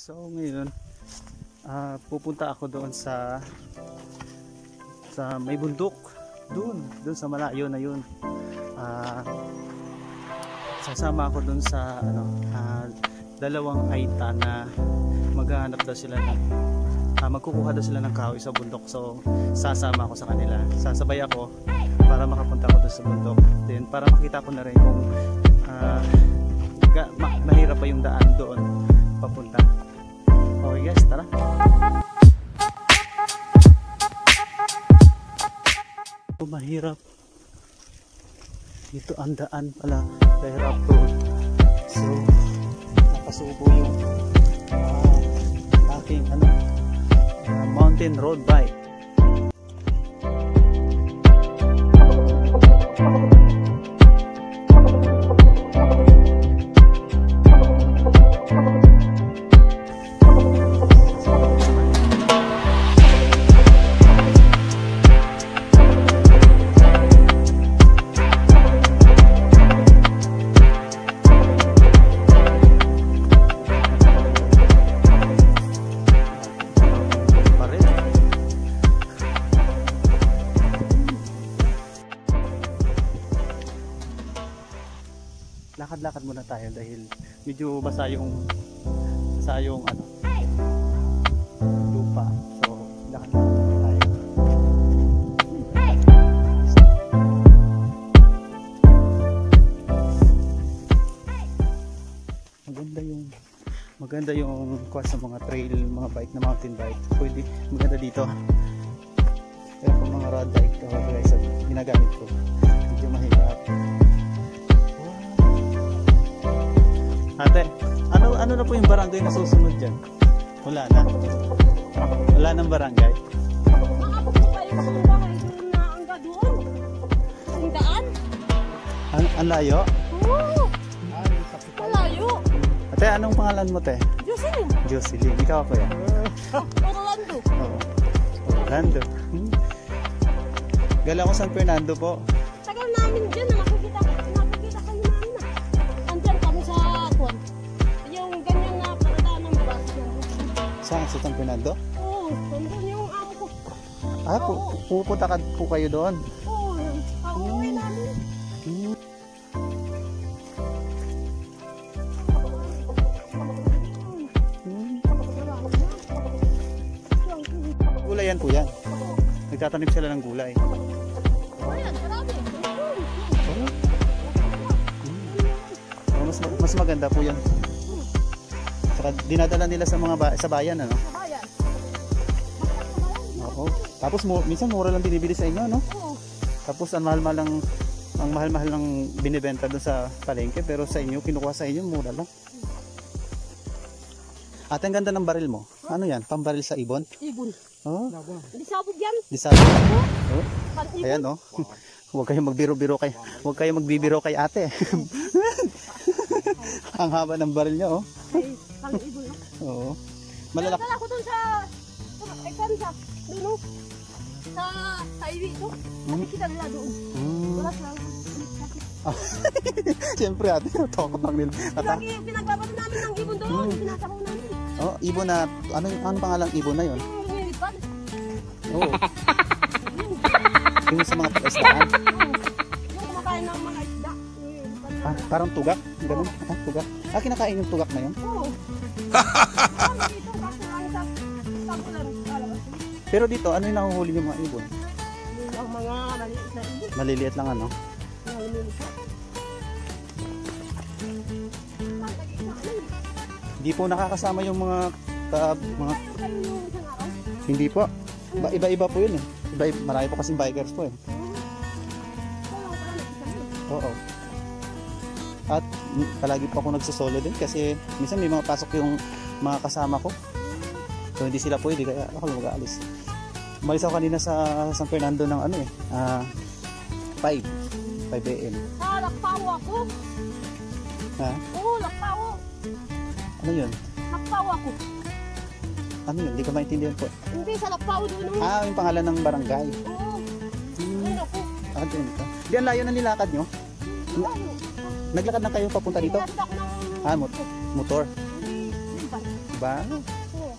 So ngayon pupunta ako doon sa may bundok doon sa malayo na yun. Sasama ako doon sa dalawang aita na maghahanap daw sila ng magkukuha daw sila ng kahoy sa bundok. So sasama ako sa kanila, sasabay ako para makapunta ako doon sa bundok, then para makita ko na rin kung mahirap pa yung daan doon papunta. Okay guys, tara. Oh, mahirap dito ang daan pala, mahirap road. So napasubo yung aking mountain road bike. Lakad muna tayo dahil medyo basa yung lupa. So lakad muna tayo. Maganda yung course ng mga trail, mga bike na mountain bike. Pwede maganda dito. Pero kung mga road bike o guys, ginagamit ko, medyo mahirap. Ate, ano na po yung barangay na susunod dyan? Wala na. Wala ng barangay. Ang layo? Oo. Ang layo. Ate, anong pangalan mo, te? Jocelyn. Jocelyn, ikaw ako yan. Orlando. Oo. Orlando. Gala ko San Fernando po. Tagal namin dyan na nakikita kayo namin na. Andyan kami sa saan? Sa San Fernando? Oo, doon yung amo ko. Ah, pupunta po kayo doon? Oo, pauwi namin. Gulay yan po yan? Nagtatanim sila ng gulay. Ayan, karami. Mas maganda po yan. Dinadala nila sa mga sa bayan, ano? Sa bayan. Oo. Tapos minsan mura lang binibili sa inyo, no? Oo. Tapos ang mahal-mahal lang binibenta doon sa palengke, pero sa inyo kinukuha sa inyo mura lang. At ang ganda ng baril mo. Ano 'yan? Pambaril sa ibon? Ibon. Oh. Disabog 'yan. Disabog. Oh. Ayan, oh. Huwag kayong magbiro-biro kay. Huwag kayong magbibiro kay ate. Ang haba ng baril niya, oh. Ay, pang ibon, no? Oo. Malalaki. Dala ko dun sa iwi ito. Nakikita nila doon. Wala sila. Siyempre, ate. Tokot lang nila. Pinagbabalo namin ng ibon doon. Pinasama ko namin. Oh, ibon na. Ano pangalang ibon na yun? Yung milipad. Oo. Yung sa mga pag-istaan. Yung kumakain ng mga isda. Ah, parang tugak? Ganun? Ah, tugak? Ah, kinakain yung tugak na yun? Oo. Pero dito, ano yung nahuhuli yung mga ibon? Ang mga maliliit na ibon. Maliliit lang, ano? Hindi po nakakasama yung mga... Hindi po. Iba-iba po yun eh. Marami po kasing bikers po eh. Oo. At palagi po ako nagsasolo din kasi minsan may mga pasok yung mga kasama ko. So hindi sila pwede kaya ako mag-aalis. Umalis ako kanina sa San Fernando ng 5 AM. Ah, lakpaw ako. Ha? Oo, lakpaw. Ano yun? Lakpaw ako. Ano yun? Hindi ko maintindihan po. Hindi, sa lakpaw doon. Ah, yung pangalan ng barangay. Oo. Ano po? Ah, doon ito. Hindi, ang layo na nilakad nyo? Naglakad na kayo papunta dito? Naglakad ako ng motor. Motor? bago. Oo.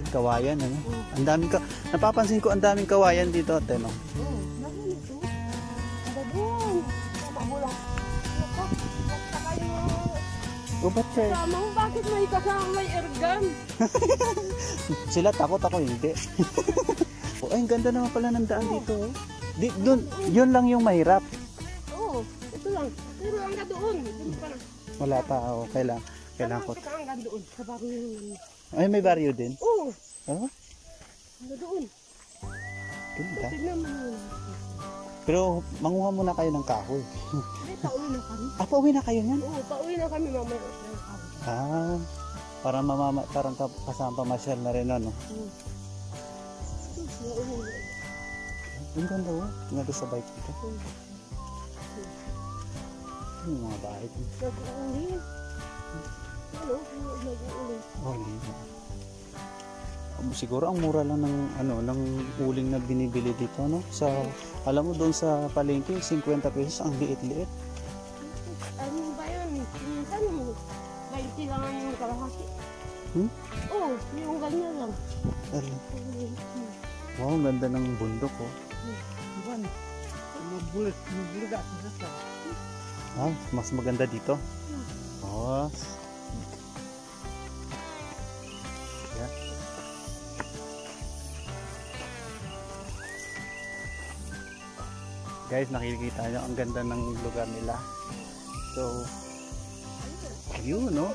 Yung kawayan, ano? Ang daming ka... Napapansin ko ang daming kawayan dito, ate, no? Oo. Namin ito. Ang dadun. Magulang. Naka, nasa kayo. O, ba't siya? Kasama mo, bakit may kasama may airgun? Sila takot ako, hindi. Oh, ay, ang ganda naman pala ng daan dito. Di, dun, yun lang yung mahirap. Oo, ito lang. Pero ang doon. Wala pa, oo. Oh, kailangan ko. Saan ang doon? Sa barrio. Ay, may barrio din? Oo. Oh? Ang doon. Ganda. Pero manguha muna kayo ng kahoy. Ay, pauwi na kami. Ah, pauwi na kayo yan? Oo, pauwi na kami mamaya. Ah, parang kasama pamasyal na rin, ano? Oo. Ang ganda o, nga sa bike dito. Ano yung mga bahay dito? Nag-uulin. Ano? Nag-uulin. Uulin. Siguro ang mura lang ng, ano, ng uling na binibili dito, no? Sa, alam mo doon sa palengke, 50 pesos ang liit-liit. Ano ba yun? Minsan, baiti lang ang kalahati. Hmm? Oo, yung ganyan lang. Ano? Wow, ang ganda ng bundok, oh. Ah, mas maganda dito. Oh. Yeah. Guys, nakikita nyo ang ganda ng lugar nila. So, yun, no?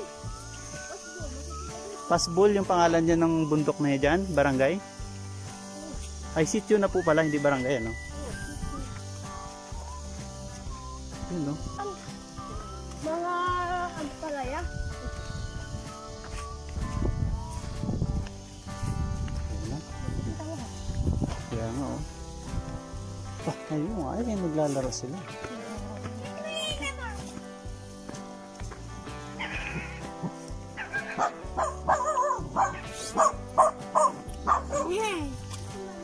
Pasbol yung pangalan niya ng bundok na niya dyan, barangay. Ay, sitio na po pala, hindi barangay, ano? Yun, no? Mga ampalaya. Ayan na. Kaya nga, oh. Bah, ayun, ay, naglalaro sila.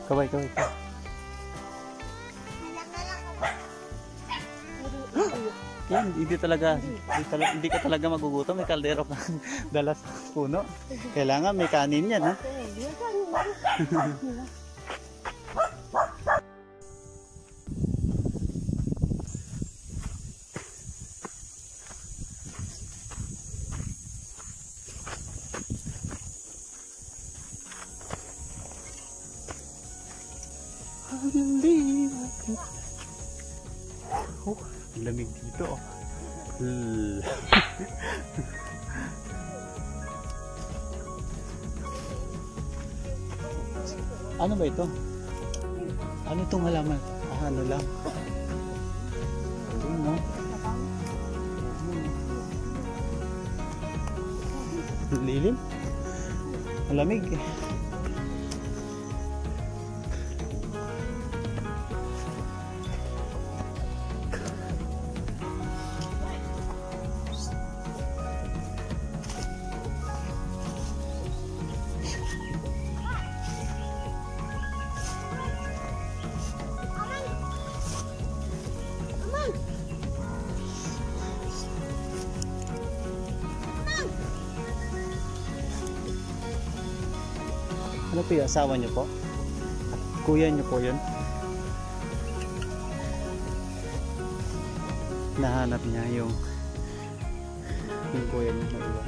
Kaway. Yan, hindi ka talaga magugutom. May kaldero ka dalas puno. Kailangan may kanin yan, ha? Lamig dito, oh. Ano ba ito? Ano itong halaman? Ah, ano lang? Ayun, no? Lilim? Malamig, eh. Ano po yung asawa niyo po? At kuya niyo po yun? Nahanap niya yung kuya niyo na iba.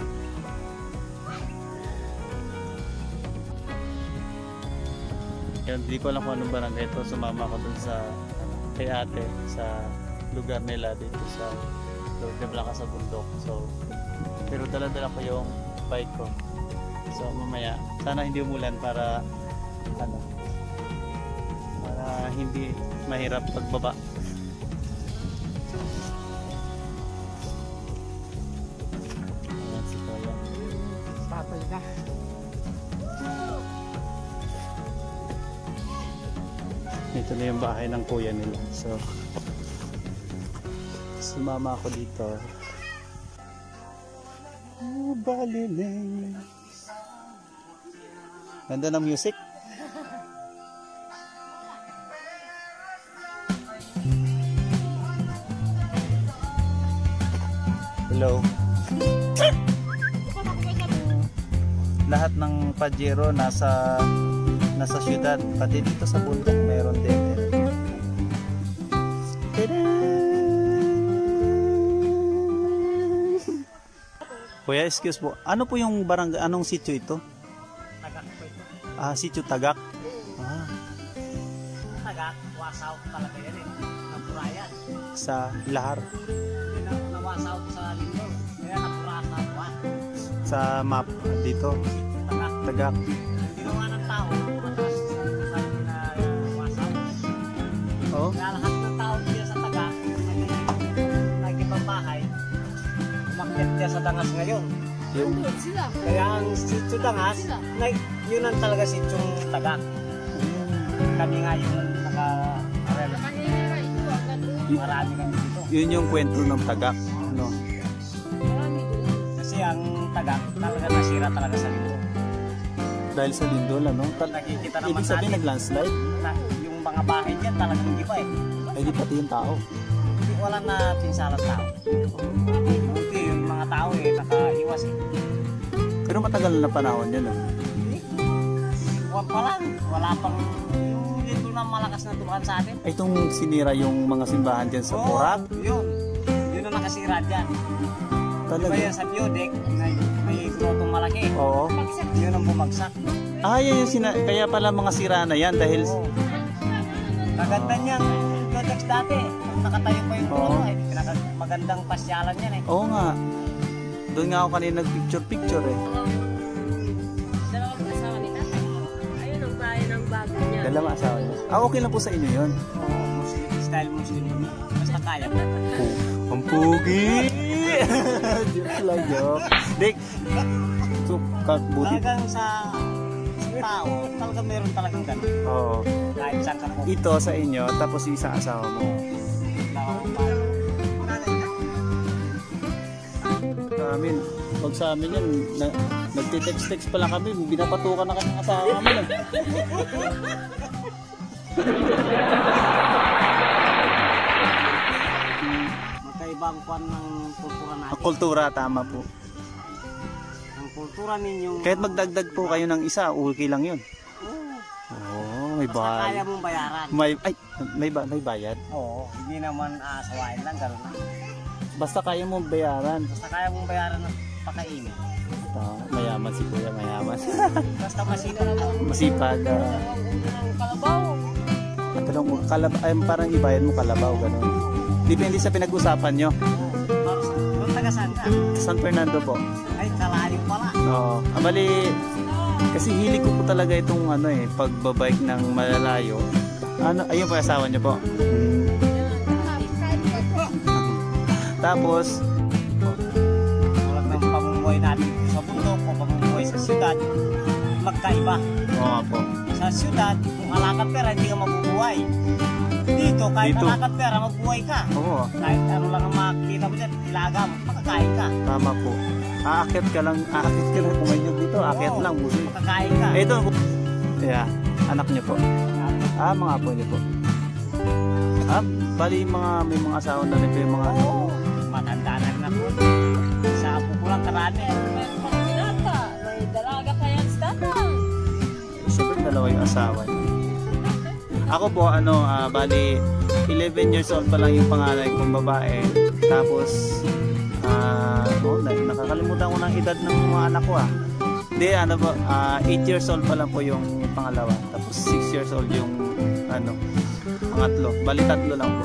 Hindi ko alam kung anong barangay ito. Sumama ko dun sa kay ate sa lugar nila dito sa de Blanca sa bundok. So, pero dala-dala ko yung bike ko. So mamaya, sana hindi umulan para ano, para hindi mahirap pagbaba. Ayan si Kuya. Patay na. Ito na yung bahay ng kuya nila. So, sumama ako dito. Oh, balileng. Ganda ng music. Hello. lahat ng Pajero nasa syudad, pati dito sa bundok meron din. Tada! Kuya, excuse po. Ano po yung barangay, anong sitio ito? Tagak po ito. Ah, Sitio Tagak. Ah. Tagak, wasaw talaga yan eh. Napurayan. Sa lahar. Nawasaw sa linggo. Kaya napurasa pa. Sa map dito. Tagak. Tagak. Ang ginawa ng tao, napuras sa wasaw. Oh. Kaya lahat ng tao dito sa Tagak, nagipambahay. Umakyat niya sa Dangas ngayon. Doon sila. Kaya ang Sitio Dangas, yun ang talaga Sitio Tagak. Kami nga yun naka-arel. Marami kami dito. Yun yung kwento ng Tagak. No? Kasi ang Tagak talaga nasira talaga sa lindol. Dahil sa lindol, ano? Nakikita naman natin. Ibig sabihin nag-landslide? Yung mga bahay niya talagang iba eh. Hindi pati yung tao. Hindi, wala na pinsalat tao. Mga tao eh, nakaiwas eh. Pero matagal na panahon yun ah? Wala pa lang, wala pang yung dito na malakas na tumahan sa atin. Ay, itong sinira yung mga simbahan dyan sa Porat? Oo, yun ang nakasira dyan. Talaga? Diba yun sa Biodec, may grotong malaki. Oo. Yun ang bumagsak. Ah, yun yung kaya pala mga sira na yan dahil... Oo. Maganda niyang projects dati. Nakatayo pa yung groto eh. Magandang pasyalan yan eh. Oo nga. Doon nga ako kanina nag-picture-picture eh. Dalawang asawa ni tatay. Ayun ang bahay ng bago niya. Dalawang asawa niya. Ah, okay lang po sa inyo yun? Oo, Muslim. Style Muslim. Basta kaya po. Ang pugi! Joke lang, joke. Dik! So, buti. Talagang sa tao, talagang meron talagang ganun. Oo. Kahit isang kapo. Ito sa inyo, tapos isang asawa mo. Dalawang bago. Amin. Pag sa amin yan, nagtitext-text pala kami, binapatukan na kami ng asawa namin. Magkaibang kwan ng kultura natin. Ang kultura, tama po. Ang kultura ninyong... Kahit magdagdag po kayo ng isa, okay lang yun. Oo, may bayad. Basta kaya mong bayaran. May bayad? Oo, hindi naman asawain lang, gano'n na. Basta kaya mong bayaran. Basta kaya mong bayaran ng pakainin. Mayaman si Kuya, mayaman. Basta masipag. Masipag. Kalabaw. Ay, parang ibayad mo kalabaw, gano'n. Depende sa pinag-usapan nyo. Doon taga saan ka? San Fernando po. Ay, kalayo pala. Oo. Amali, kasi hili ko po talaga itong ano eh, pagbabike ng malalayo. Ano, ayun po asawa nyo po. Tapos, tulad ng pamumuhay natin sa bundok o pamumuhay sa siyudad, magkaiba. Oo po. Sa siyudad, kung alakad pera, hindi ka mabubuhay. Dito, kahit alakad pera, mabubuhay ka. Oo. Kahit ano lang ang makikita mo dyan, ilaga, makakain ka. Tama po. Aakit ka lang kumain nyo dito, aakit lang. Busi. Makakain ka. Ito, yeah, anak nyo po. Ah, mga apo nyo po. Ah, bali may mga asawa na rin, mga ano. Matandaan na po. Sa apo ko lang karami. May panginata. May dalaga kaya sa tatang. Siyempre dalawa yung asawa. Ako po, ano, bali 11 years old pa lang yung pangalan kong babae. Tapos, nakakalimutan ko ng edad ng mga anak ko ah. Hindi, 8 years old pa lang po yung pangalawa. Tapos 6 years old yung, pangatlo. Bali tatlo lang po.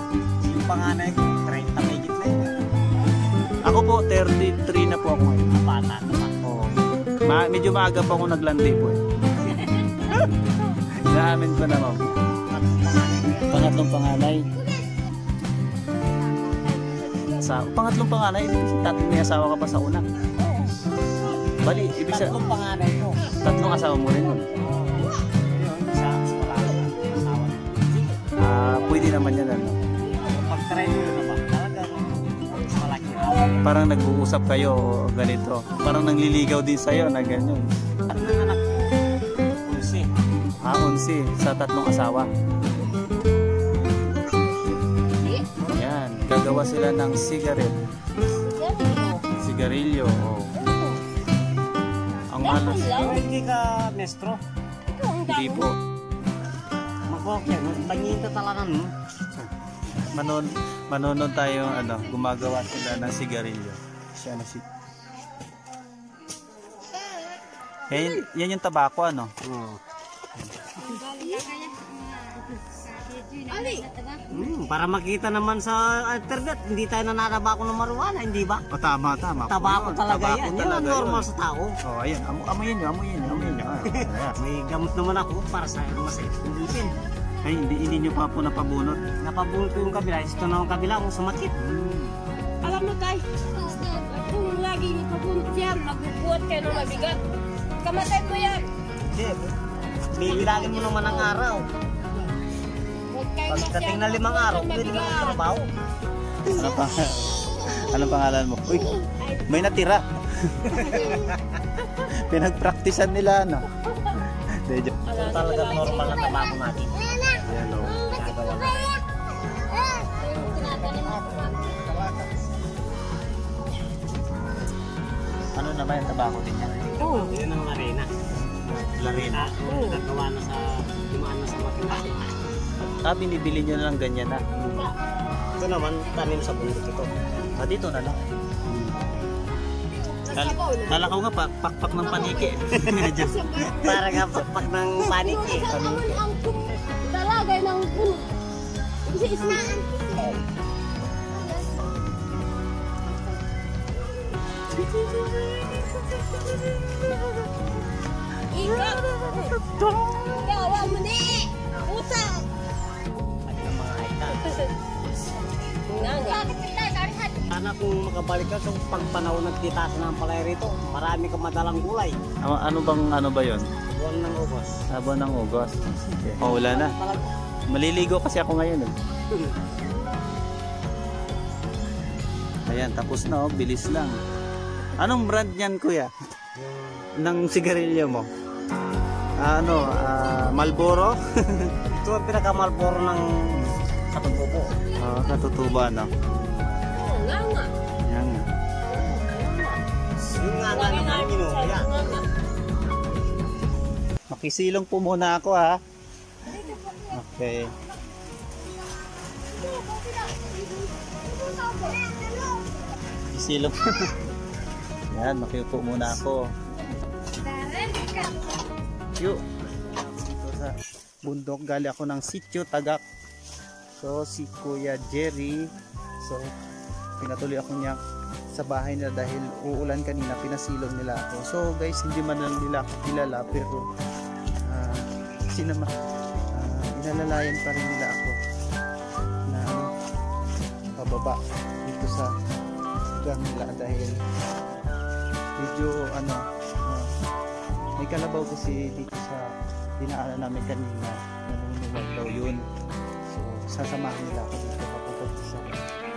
Yung panganay ko, 30 may gitna yun. Ako po, 33 na po ako ngayon. Bata naman. Oo. Medyo maaga pa ako naglandi po eh. Naamin ko naman po. Pangatlong panganay. Pangatlong panganay, tatlong may asawa ka pa sa una. Bali, ibig sa... Tatlong panganay ko. Tatlong asawa mo rin nun. Yun, isa, wala ka lang asawa. Pwede naman yan ano. Pag-try nyo na ba? Parang nag-uusap kayo o ganito. Parang nangliligaw din sa'yo na ganyan. Tatlong anak ko. 11. Ah, 11. Sa tatlong asawa. Ayan. Gagawa sila ng sigarilyo. Sigarilyo. Ang panas. Hindi ka mestro? Hindi po. Mag-okay, magpangin ka talaga no? Manonood tayo, ano, gumagawa sila ng sigarilyo. Siya na si... yan yung tabako, ano? Oo. Para makita naman sa internet, hindi tayo nananabako ng marijuana, hindi ba? O tama, tama. Tabako talaga yan. Yan ang normal sa tao. O, ayan. Amoyin nyo, amoyin nyo. May gamot naman ako para sa masayang pulipin. Ay, hindi nyo pa po napabunot. Napabunot po yung kabila. Ito na yung kabila kung sumakit. Alam mo tayo, kung lagi yung pabunot yan, magbubuhat kayo ng mabigat. Kamatay ko yan. Hindi. Bibilangin mo naman ang araw. Pagdating na 5 araw, pwede na ang trabaho. Anong pangalan mo? Uy, may natira. Pinag-practicean nila, ano? Talaga normal na trabaho natin. Ano na ba yung trabaho din yan? Oo. Yun ang larena. Larena? Oo. Nagawa na sa dumaan na sa makinta. Ah, binibili nyo na lang ganyan na. Ito naman, tanim sa bundok ito. Ah, dito na lang. Lalakaw nga, pakpak ng paniki. Para nga pakpak ng paniki. Talagay ng puno. Kasi isnaan. Ikaw! Gawa mo ni! Utang! Sana kung makabalik ka sa pagpanahon ng titaas na ang palay rito, marami kang madalang gulay. Ano ba yun? Buwan ng Ugos. Ah, buwan ng Ugos. Paula na. Maliligo kasi ako ngayon. Ayan, tapos na oh. Bilis lang. Anong brand yan, kuya? Ng sigarilyo mo? Ano? Marlboro? Ito ang pinaka-Marlboro ng Katutubo. Oo, katutuba na. Oo, nga nga. Yan nga. Yung nga nga naman yung ginugaya. Makisilong po muna ako ha. Okay. Makisilong. Yan, makiupo muna ako. Yo. Dito sa bundok, gali ako ng Sitio Tagak. So, si Kuya Jerry, so pinatuloy ako niya sa bahay nila dahil uulan kanina, pinasilog nila ako. So guys, hindi man lang nila ako kilala pero inalalayan pa rin nila ako na pababa dito sa lugar nila dahil medyo ano, may kalabaw kasi dito sa dinaanan namin kanina, nanunubag daw yun. Sasamahan nila ako dito papunta sa...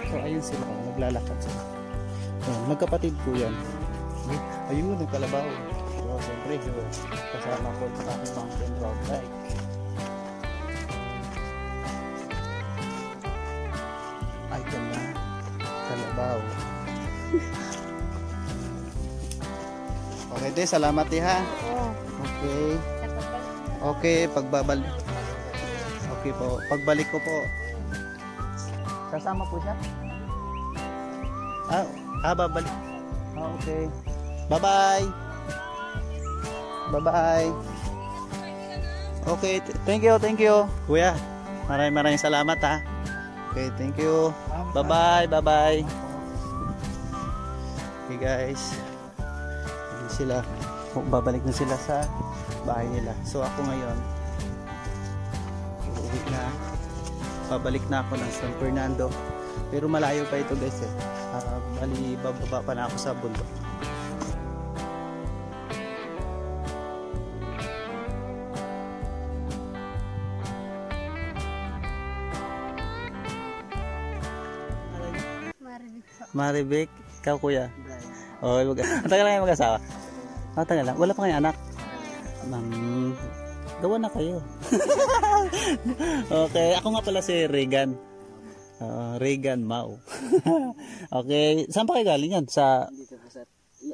So ayun sila, naglalakad sila. Ayun, magkapatid ko yan. Ayun, nagkalabaw. So siyempre, kasama ko sa aking mountain road bike. Ay, ito na. Kalabaw. Okay, salamat ha. Okay. Okay, pagbabalik. Okay po, pagbalik ko po. Kasama po siya? Babalik. Okay. Bye-bye. Bye-bye. Okay, thank you. Kuya, maraming salamat ha. Okay, thank you. Bye-bye. Okay guys. Sila, babalik na sila sa bahay nila. So ako ngayon, pabalik na ako ng San Fernando pero malayo pa ito guys eh. Bali bababa pa na ako sa bundok. Maribek, ikaw kuya? Oh, matagal lang yung mag-asawa? Matagal lang? Wala pa kayo anak? Gawa na kayo. Okay, ako nga pala si Regan. Regan mau. Okay, saan pa kayo galing yan? Sa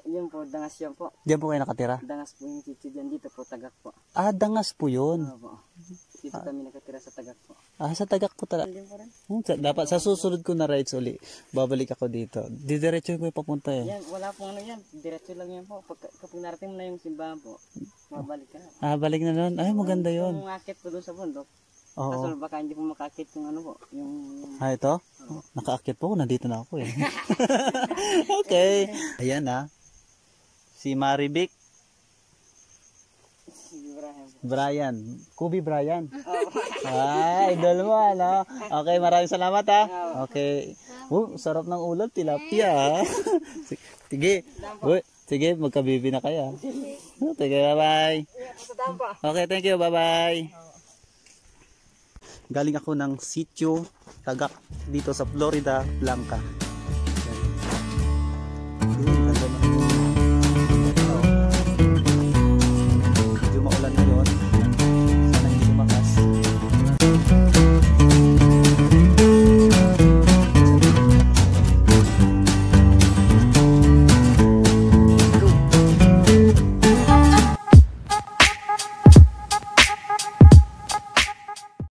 Yan po, dangas yan po. Diyan po kayo nakatira? Dangas po yung sitio dyan, dito po, Tagak po. Ah, dangas po yun? Oo po. Dito kami nakatira sa Tagak po. Ah, sa Tagak po talaga? Dapat sa susunod ko na rides uli, babalik ako dito. Didiretso ko yung papunta yun? Yan, wala pong ano yan. Diretso lang yan po. Kapag narating mo na yung simbahan po, mabalik ka na. Ah, balik na nun? Ay, maganda yun. Yung akit po doon sa bundok. Oo. Kaso baka hindi po makakit yung ano po. Ah, ito? Nakaakit po, nandito na ako eh. Okay. Ayan ah. Si Maribik. Si Brian. Kubi Brian. Ay, idol mo, ano? Okay, maraming salamat ha. Okay. Sarap ng ulam, tilapia. Sige. Sige, magkabibi na kaya. Sige, bye-bye. Okay, thank you, bye-bye. Galing ako ng Sitio Tagak dito sa Florida Blanca.